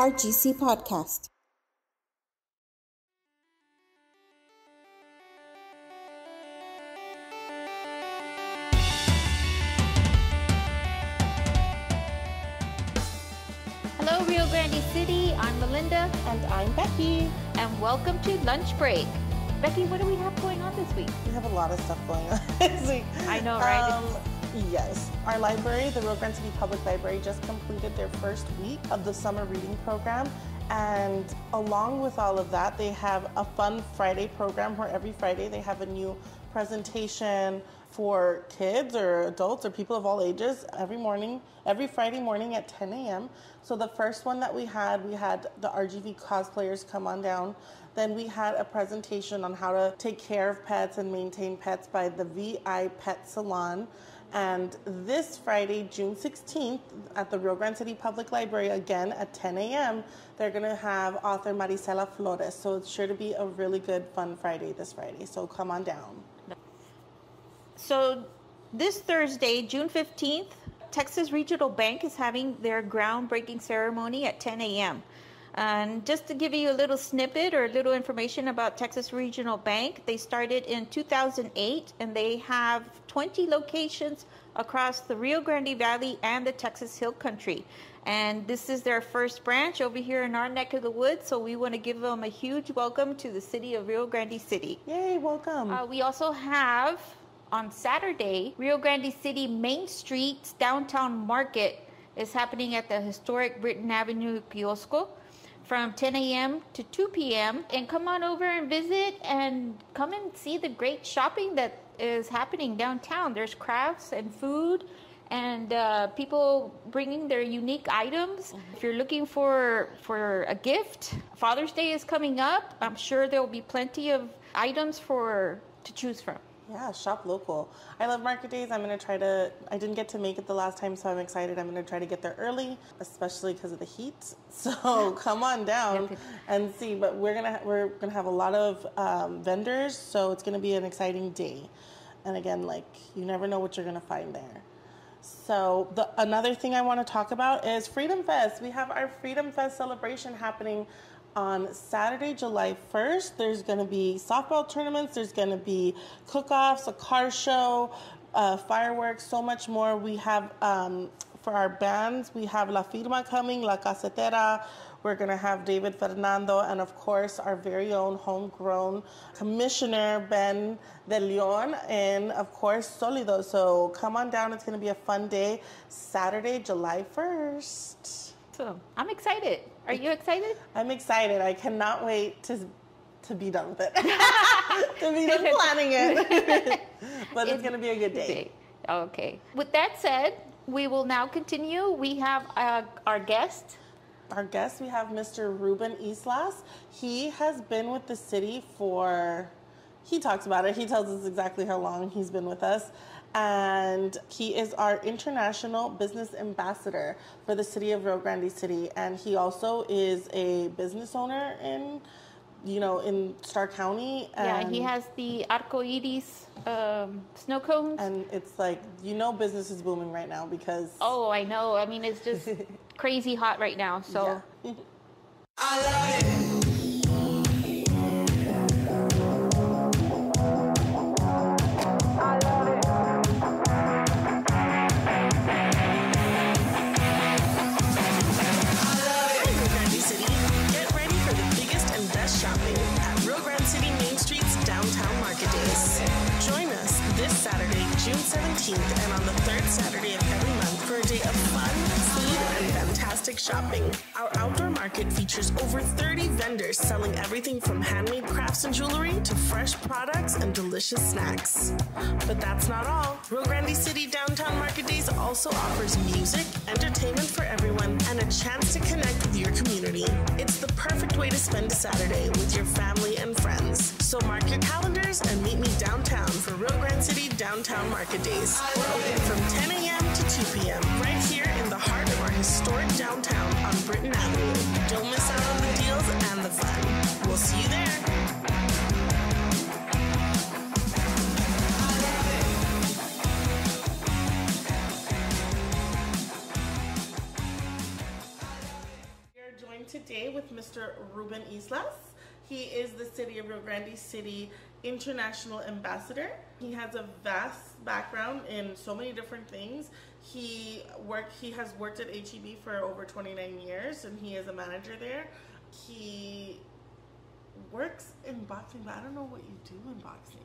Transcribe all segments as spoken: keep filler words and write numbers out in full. R G C podcast. Hello, Rio Grande City. I'm Melinda. And I'm Becky. And welcome to Lunch Break. Becky, what do we have going on this week? We have a lot of stuff going on this week. I know, right? Um, yes. Our library, the Rio Grande City Public Library, just completed their first week of the summer reading program. And along with all of that, they have a fun Friday program where every Friday they have a new presentation for kids or adults or people of all ages every morning, every Friday morning at ten a m So the first one that we had, we had the R G V cosplayers come on down. Then we had a presentation on how to take care of pets and maintain pets by the V I Pet Salon. And this Friday, June sixteenth, at the Rio Grande City Public Library, again at ten a m, they're going to have author Marisela Flores. So it's sure to be a really good, fun Friday this Friday. So come on down. So this Thursday, June fifteenth, Texas Regional Bank is having their groundbreaking ceremony at ten a m And just to give you a little snippet or a little information about Texas Regional Bank, they started in two thousand eight, and they have twenty locations across the Rio Grande Valley and the Texas Hill Country. And this is their first branch over here in our neck of the woods, so we want to give them a huge welcome to the city of Rio Grande City. Yay, welcome. Uh, we also have, on Saturday, Rio Grande City Main Street Downtown Market is happening at the historic Britain Avenue Piosco from ten a m to two p m And come on over and visit and come and see the great shopping that is happening downtown. There's crafts and food and uh, people bringing their unique items. If you're looking for, for a gift, Father's Day is coming up. I'm sure there will be plenty of items for to choose from. Yeah, shop local. I love market days. I'm going to try to, I didn't get to make it the last time, so I'm excited. I'm going to try to get there early, especially because of the heat. So come on down and see. But we're going to we're going to have a lot of um, vendors, so it's going to be an exciting day. And again, like, you never know what you're going to find there. So the another thing I want to talk about is Freedom Fest. We have our Freedom Fest celebration happening on Saturday, July first. There's going to be softball tournaments, there's going to be cook-offs, a car show, uh, fireworks, so much more. We have, um, for our bands, we have La Firma coming, La Casetera. We're going to have David Fernando and, of course, our very own homegrown commissioner, Ben De Leon, and, of course, Solido. So come on down. It's going to be a fun day, Saturday, July first. So I'm excited. Are you excited? I'm excited. I cannot wait to to be done with it. To be done planning it. But it's going to be a good day. Okay. With that said, we will now continue. We have uh, our guest. Our guest, we have Mister Ruben Islas. He has been with the city for, he talks about it. He tells us exactly how long he's been with us. And he is our international business ambassador for the city of Rio Grande City. And he also is a business owner in, you know, in Starr County. And yeah, he has the Arcoiris um, snow cones. And it's like, you know, business is booming right now because... Oh, I know. I mean, it's just crazy hot right now. So. Yeah. I love it. June seventeenth and on the third Saturday of every month for a day of fun, food, and fantastic shopping. Our outdoor market features over thirty vendors selling everything from handmade crafts and jewelry to fresh products and delicious snacks. But that's not all. Rio Grande City Downtown Market Days also offers music, entertainment for everyone, and a chance to connect with your community. It's the perfect way to spend a Saturday with your family and friends. So mark your calendars and meet me downtown for Rio Grande City Downtown Market Days. We're open from ten a m to two p m right here in the heart of our historic downtown on Britain Avenue. Don't miss out on the deals and the fun. We'll see you there. We are joined today with Mister Ruben Islas. He is the City of Rio Grande City International Ambassador. He has a vast background in so many different things. He worked, he has worked at H E B for over twenty-nine years, and he is a manager there. He works in boxing, but I don't know what you do in boxing.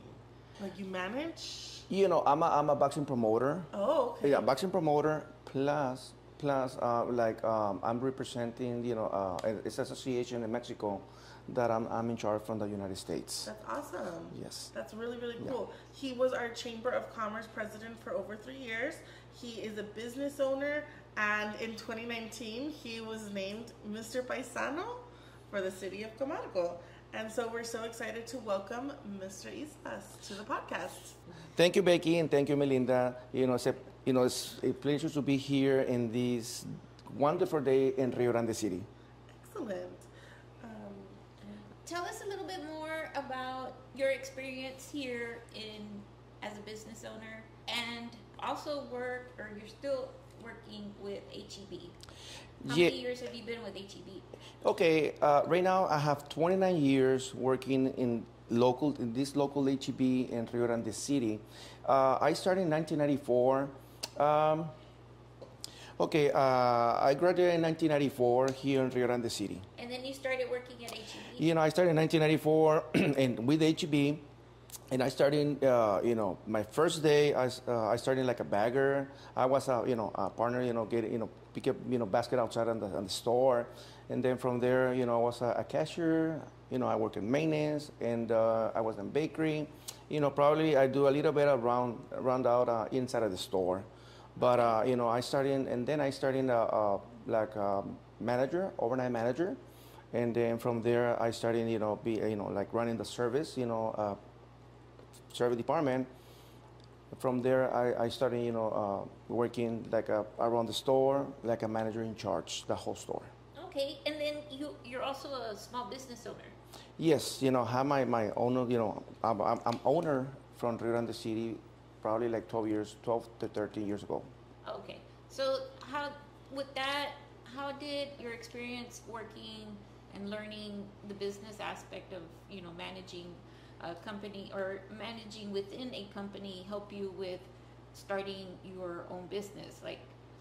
Like, you manage? You know, I'm a, I'm a boxing promoter. Oh, okay. Yeah, boxing promoter, plus, plus uh, like, um, I'm representing, you know, uh, it's an association in Mexico that I'm, I'm in charge from the United States. That's awesome. Yes. That's really, really cool. Yeah. He was our Chamber of Commerce president for over three years. He is a business owner, and in twenty nineteen, he was named Mister Paisano for the city of Camargo. And so we're so excited to welcome Mister Islas to the podcast. Thank you, Becky, and thank you, Melinda. You know, it's a, you know, it's a pleasure to be here in this wonderful day in Rio Grande City. Excellent. Um, Tell us a little bit more about your experience here in as a business owner, and also work, or you're still working with H E B. How yeah. many years have you been with H E B? Okay, uh, right now I have twenty-nine years working in local in this local H E B in Rio Grande City. Uh, I started in nineteen ninety-four. Um, okay, uh, I graduated in nineteen ninety-four here in Rio Grande City. And then you started working at H E B? You know, I started in nineteen ninety-four and with H E B, and I started, uh, you know, my first day, I, uh, I started like a bagger. I was, a, you know, a partner, you know, get, you know, pick up, you know, basket outside on the, on the store. And then from there, you know, I was a, a cashier, you know, I worked in maintenance, and uh, I was in bakery. You know, probably I do a little bit of round, round out uh, inside of the store. But, uh, you know, I started, and then I started uh, uh, like a manager, overnight manager. And then from there, I started, you know, be, you know, like running the service, you know, uh, service department. From there, I, I started, you know, uh, working like a, around the store, like a manager in charge, the whole store. Okay, and then you, you're also a small business owner. Yes, you know, have my, my owner, you know, I'm, I'm, I'm owner from Rio Grande City, probably like twelve years, twelve to thirteen years ago. Okay, so how, with that, how did your experience working and learning the business aspect of, you know, managing a company or managing within a company help you with starting your own business? Like,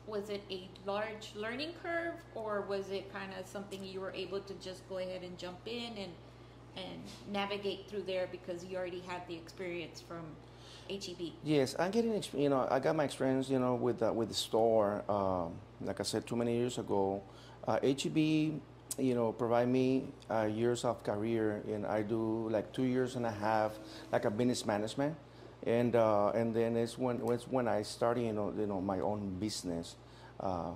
was it a large learning curve, or was it kind of something you were able to just go ahead and jump in and and navigate through there because you already had the experience from H E B? Yes, I'm getting, you know, I got my experience, you know, with uh, with the store. Um, like I said, too many years ago, uh, H E B, you know, provide me uh, years of career, and I do like two years and a half, like a business management, and uh, and then it's when it's when I started, you know, you know, my own business uh,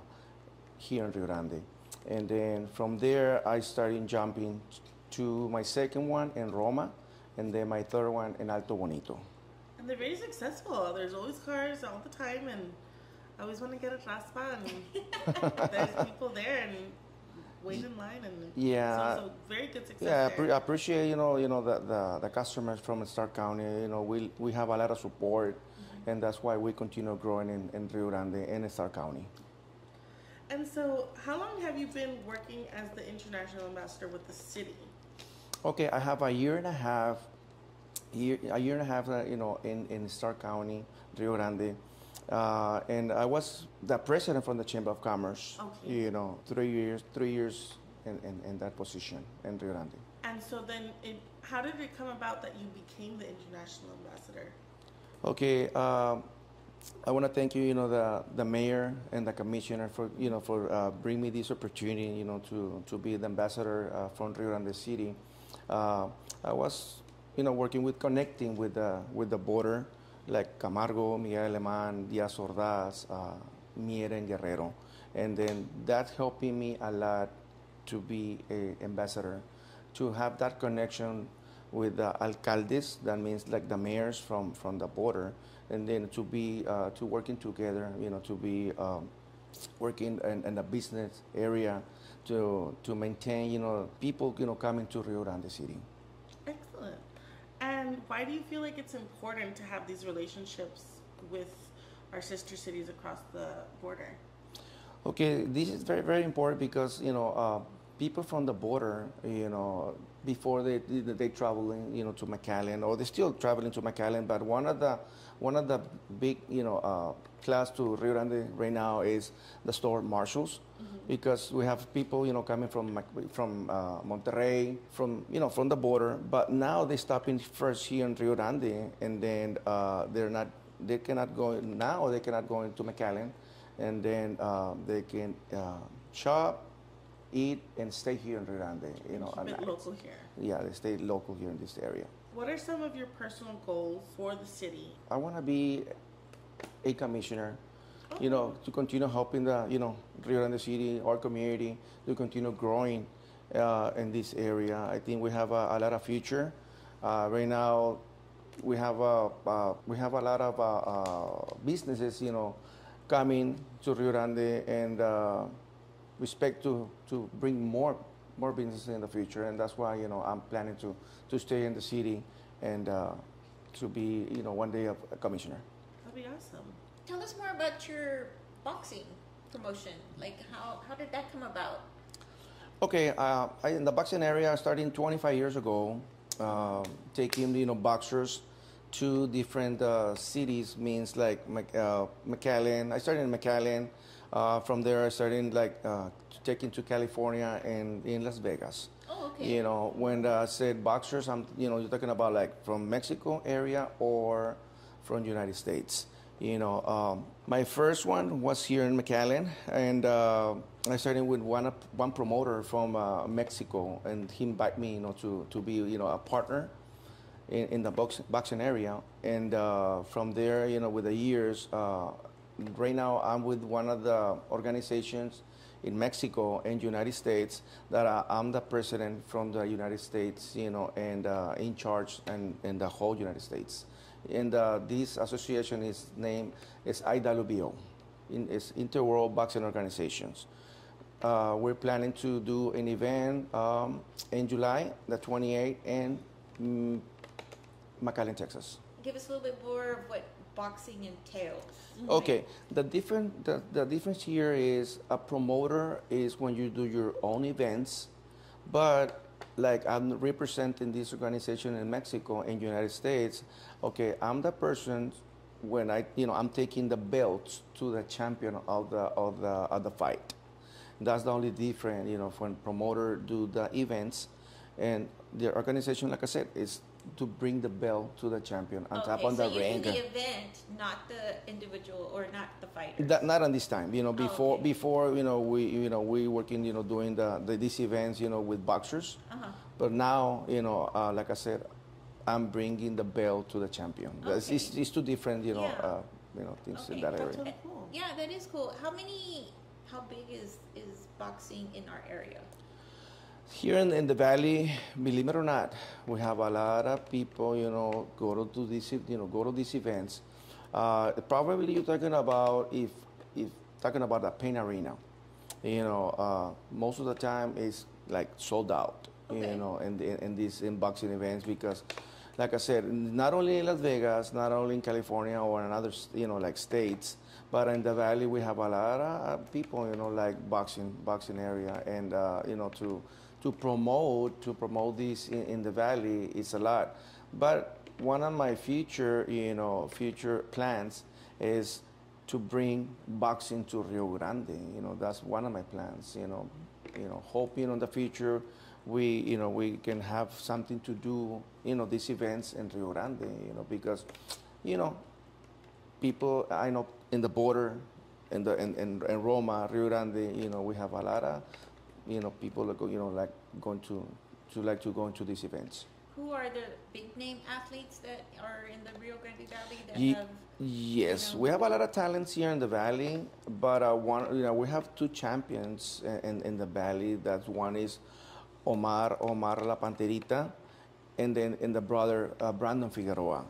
here in Rio Grande, and then from there I started jumping to my second one in Roma, and then my third one in Alto Bonito. And they're very successful. There's always cars all the time, and I always want to get a raspa, and there's people there, and wait in line, and yeah, so, so very good success. Yeah, I pre appreciate you know you know the, the the customers from Starr County. You know, we we have a lot of support, mm-hmm. and that's why we continue growing in, in Rio Grande and in Starr County. And so, how long have you been working as the international ambassador with the city? Okay, I have a year and a half, year a year and a half. Uh, you know, in in Starr County, Rio Grande. Uh, and I was the president from the Chamber of Commerce, okay. you know, three years, three years in, in, in that position in Rio Grande. And so then it, how did it come about that you became the international ambassador? Okay. Uh, I want to thank you, you know, the, the mayor and the commissioner for, you know, for uh, bringing me this opportunity, you know, to, to be the ambassador uh, from Rio Grande City. Uh, I was, you know, working with connecting with, uh, with the border, like Camargo, Miguel Alemán, Díaz Ordaz, uh, Mier, and Guerrero. And then that helping me a lot to be an ambassador, to have that connection with the alcaldes, that means like the mayors from, from the border, and then to be, uh, to working together, you know, to be um, working in, in the business area to, to maintain, you know, people, you know, coming to Rio Grande City. Excellent. And why do you feel like it's important to have these relationships with our sister cities across the border? Okay, this is very, very important because, you know, uh, people from the border, you know, before they they traveling, you know, to McAllen, or they're still traveling to McAllen. But one of the one of the big, you know, uh, class to Rio Grande right now is the store marshals, mm-hmm. because we have people, you know, coming from from uh, Monterrey, from, you know, from the border. But now they stop in first here in Rio Grande, and then uh, they're not they cannot go now. They cannot go into McAllen, and then uh, they can uh, shop, eat, and stay here in Rio Grande. You know, keep it local here. Yeah, they stay local here in this area. What are some of your personal goals for the city? I want to be a commissioner, oh. you know, to continue helping the, you know, Rio Grande City, our community, to continue growing uh, in this area. I think we have a, a lot of future. Uh, right now, we have a uh, we have a lot of uh, uh, businesses, you know, coming to Rio Grande, and Uh, we expect to, to bring more more business in the future, and that's why, you know, I'm planning to, to stay in the city and uh, to be, you know, one day a, a commissioner. That'd be awesome. Tell us more about your boxing promotion. Like, how, how did that come about? Okay, uh, I, in the boxing area, I started twenty-five years ago, uh, taking, you know, boxers to different uh, cities, means like Mac uh, McAllen. I started in McAllen. Uh, from there, I started like uh, taking to California and in Las Vegas. Oh, okay. You know, when I uh, said boxers, I'm, you know, you're talking about like from Mexico area or from the United States. You know, um, my first one was here in McAllen, and uh, I started with one one promoter from uh, Mexico, and he invited me, you know, to to be, you know, a partner in, in the box, boxing area, and uh, from there, you know, with the years. Uh, Right now, I'm with one of the organizations in Mexico and United States that I, I'm the president from the United States, you know, and uh, in charge and, and the whole United States. And uh, this association is named is I W B O, in, it's Interworld Boxing Organizations. Uh, we're planning to do an event um, in July, the twenty-eighth, in mm, McAllen, Texas. Give us a little bit more of what boxing entails. Mm-hmm. Okay, the different the, the difference here is a promoter is when you do your own events, but like I'm representing this organization in Mexico and United States. Okay, I'm the person when I you know I'm taking the belts to the champion of the of the of the fight. That's the only difference, you know, when promoter do the events, and the organization, like I said, is to bring the bell to the champion on okay, top on so the you ring. Do the event, not the individual or not the fighter. Not on this time, you know. Before, oh, okay. before you know, we you know we working you know doing the, the these events you know with boxers, uh-huh. but now you know uh, like I said, I'm bringing the bell to the champion. Okay. It's, it's, it's two different you know yeah. uh, you know things okay. in that area. That's cool. Yeah, that is cool. How many? How big is is boxing in our area? Here in, in the valley, believe it or not, we have a lot of people, you know, go to, to these, you know, go to these events. Uh, probably you're talking about if, if talking about the Pain Arena, you know, uh, most of the time it's like sold out, okay. you know, in, in, in these in boxing events because, like I said, not only in Las Vegas, not only in California or in other, you know, like states, but in the valley we have a lot of people, you know, like boxing, boxing area, and uh, you know to. To promote to promote this in, in the valley is a lot, but one of my future you know future plans is to bring boxing to Rio Grande. You know that's one of my plans. You know, you know, hoping in the future we you know we can have something to do you know these events in Rio Grande. You know because, you know, people I know in the border, in the in in, in Roma, Rio Grande. You know we have a lot of. You know, people are go, you know like going to, to like to go into these events. Who are the big name athletes that are in the Rio Grande Valley? That Ye have, yes, you know, we have a lot of talents here in the valley, but uh, one you know we have two champions in, in the valley. That one is Omar Omar La Panterita, and then and the brother uh, Brandon Figueroa.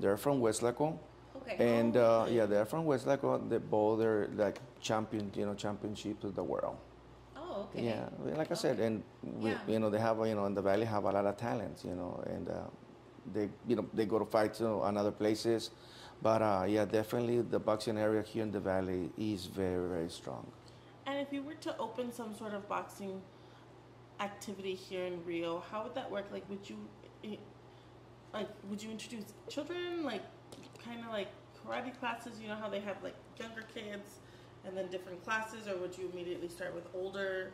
They're from Weslaco. Okay. And uh, yeah, they're from Weslaco. They both are like champion you know championships of the world. Okay. Yeah, like I said, okay. and we, yeah. you know they have you know in the valley have a lot of talents, you know, and uh, they you know they go to fight you know, in other places, but uh, yeah, definitely the boxing area here in the valley is very very strong. And if you were to open some sort of boxing activity here in Rio, how would that work? Like, would you, like, would you introduce children, like, kind of like karate classes? You know how they have like younger kids and then different classes, or would you immediately start with older?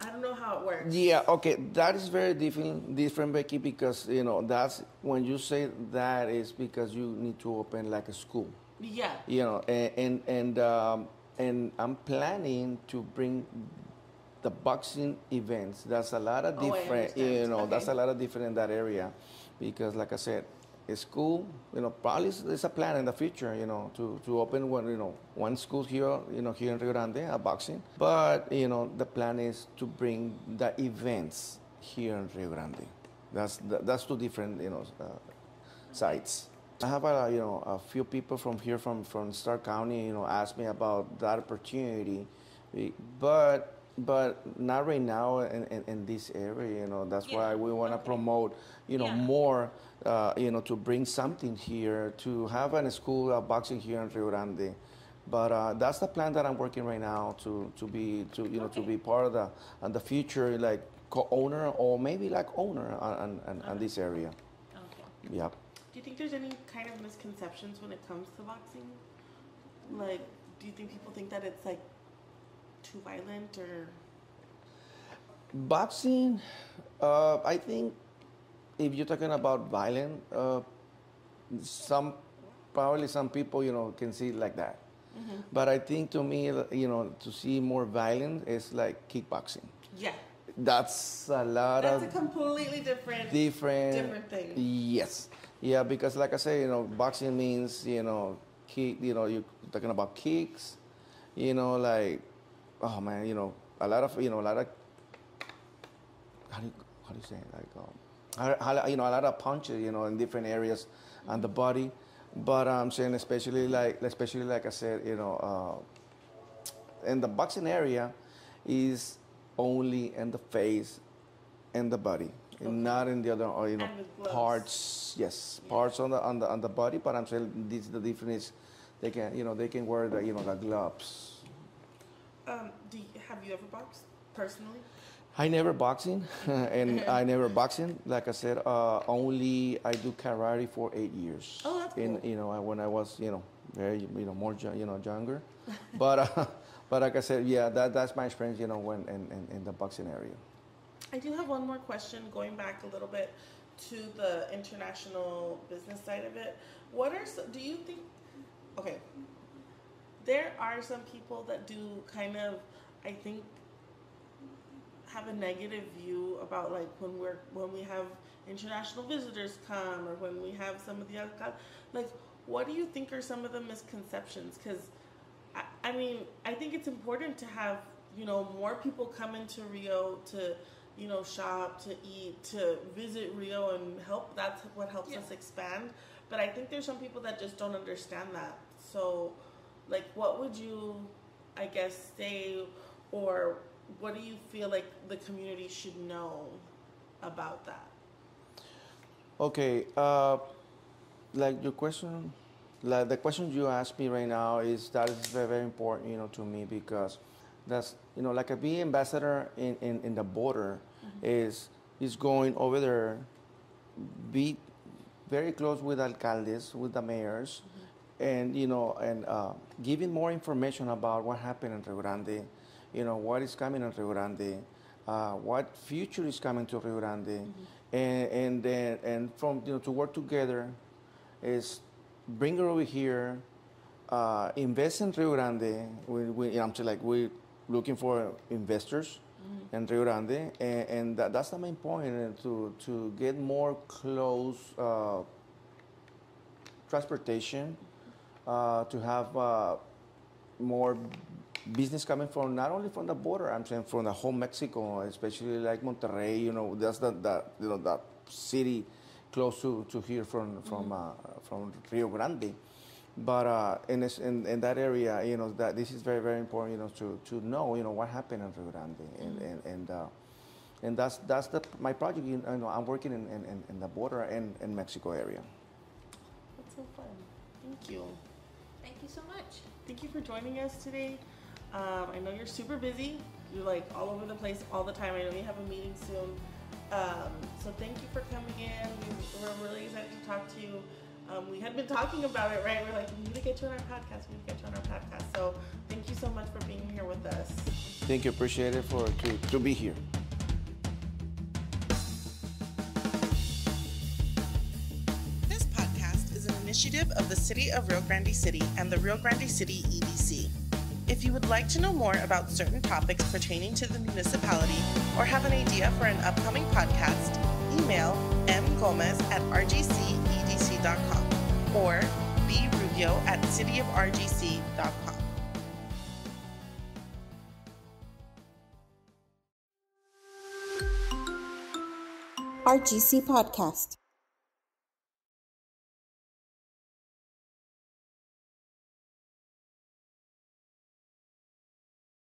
I don't know how it works. Yeah, okay, that is very different, different, Becky, because, you know, that's, when you say that is because you need to open like a school. Yeah. You know, and and and, um, and I'm planning to bring the boxing events. That's a lot of different, oh, you know, okay. that's a lot of different in that area, because like I said, a school, you know, probably there's a plan in the future, you know, to, to open one, you know, one school here, you know, here in Rio Grande, a boxing. But, you know, the plan is to bring the events here in Rio Grande. That's, that's two different, you know, uh, sites. I have, a, you know, a few people from here, from, from Starr County, you know, asked me about that opportunity, but but not right now in, in, in this area, you know. That's yeah. why we want to okay. promote, you know, yeah. more, uh, you know, to bring something here, to have a school of boxing here in Rio Grande. But uh, that's the plan that I'm working right now, to, to be, to you know, okay. to be part of the, and the future, like co-owner or maybe like owner on, on, on okay. this area. Okay. Yeah. Do you think there's any kind of misconceptions when it comes to boxing? Like, do you think people think that it's like too violent or? Boxing, uh, I think if you're talking about violent, uh, some, probably some people, you know, can see it like that. Mm-hmm. But I think to me, you know, to see more violent is like kickboxing. Yeah. That's a lot That's of. That's a completely different. Different. Different thing. Yes. Yeah, because like I say, you know, boxing means, you know, kick, you know, you're talking about kicks, you know, like, oh man, you know, a lot of, you know, a lot of, how do you, how do you say it? Like, um, you know, a lot of punches, you know, in different areas on the body. But I'm saying, especially like, especially like I said, you know, uh, in the boxing area is only in the face and the body. Okay. Not in the other, or, you know, parts. Yes, yeah. parts on the on the on the body. But I'm saying this, the difference is they can, you know, they can wear the, you know, the gloves. Um, do you, have you ever boxed personally? I never boxing, and I never boxing. Like I said, uh, only I do karate for eight years. Oh, that's in, cool. You know, I, when I was, you know, very, you know, more, you know, younger. But uh, but like I said, yeah, that that's my experience, you know, when in, in, in the boxing area. I do have one more question, going back a little bit to the international business side of it. What are, do you think, okay, there are some people that do kind of, I think, have a negative view about like when we're, when we have international visitors come, or when we have some of the other, like, what do you think are some of the misconceptions? Because, I, I mean, I think it's important to have, you know, more people come into Rio to, you know, shop, to eat, to visit Rio and help. That's what helps yeah. us expand. But I think there's some people that just don't understand that. So, like, what would you, I guess, say, or what do you feel like the community should know about that? Okay, uh, like your question, like the question you asked me right now is, that is very, very important, you know, to me, because that's, you know, like a being ambassador in, in, in the border mm-hmm. is is going over there, be very close with alcaldes, with the mayors, mm-hmm. and, you know, and uh, giving more information about what happened in Rio Grande, you know, what is coming in Rio Grande, uh, what future is coming to Rio Grande, mm-hmm. and and then and from, you know, to work together, is bring her over here, uh, invest in Rio Grande. We, we, I'm like we. looking for investors mm-hmm. in Rio Grande, and, and that, that's the main point, uh, to, to get more close uh, transportation, uh, to have uh, more business coming from, not only from the border, I'm saying from the whole Mexico, especially like Monterrey, you know, that's the, the, you know, that city close to, to here from, from, mm-hmm. uh, from Rio Grande. But uh, in, this, in in that area, you know, that this is very, very important, you know, to, to know, you know, what happened in Rio Grande, and mm-hmm. and and, uh, and that's that's the, my project. You know, I'm working in, in, in the border and in Mexico area. That's so fun. Thank you. Thank you so much. Thank you for joining us today. Um, I know you're super busy. You're like all over the place all the time. I know you have a meeting soon. Um, so thank you for coming in. We, we're really excited to talk to you. Um, we had been talking about it, right? We're like, we need to get you on our podcast. We need to get you on our podcast. So thank you so much for being here with us. Thank you. Appreciate it for to, to be here. This podcast is an initiative of the City of Rio Grande City and the Rio Grande City E D C. If you would like to know more about certain topics pertaining to the municipality or have an idea for an upcoming podcast, email m gomez at r g c e d c dot com or b rubio at city of r g c dot com. R G C Podcast.